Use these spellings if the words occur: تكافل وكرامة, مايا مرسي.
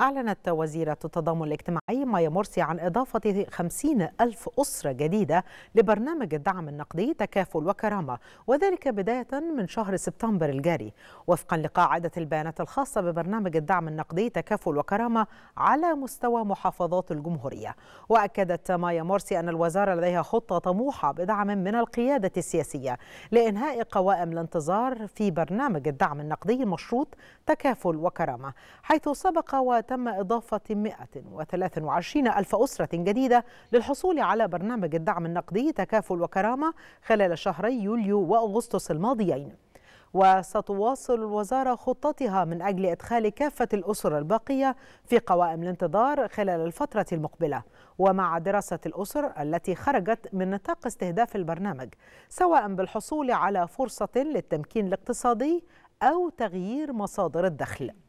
أعلنت وزيرة التضامن الاجتماعي مايا مرسي عن إضافة 50,000 أسرة جديدة لبرنامج الدعم النقدي تكافل وكرامة، وذلك بداية من شهر سبتمبر الجاري، وفقا لقاعدة البيانات الخاصة ببرنامج الدعم النقدي تكافل وكرامة على مستوى محافظات الجمهورية. وأكدت مايا مرسي أن الوزارة لديها خطة طموحة بدعم من القيادة السياسية لإنهاء قوائم الانتظار في برنامج الدعم النقدي المشروط تكافل وكرامة، حيث سبق وتم إضافة 123,000 أسرة جديدة للحصول على برنامج الدعم النقدي تكافل وكرامة خلال شهري يوليو وأغسطس الماضيين. وستواصل الوزارة خطتها من أجل إدخال كافة الأسر الباقية في قوائم الانتظار خلال الفترة المقبلة، ومع دراسة الأسر التي خرجت من نطاق استهداف البرنامج، سواء بالحصول على فرصة للتمكين الاقتصادي أو تغيير مصادر الدخل.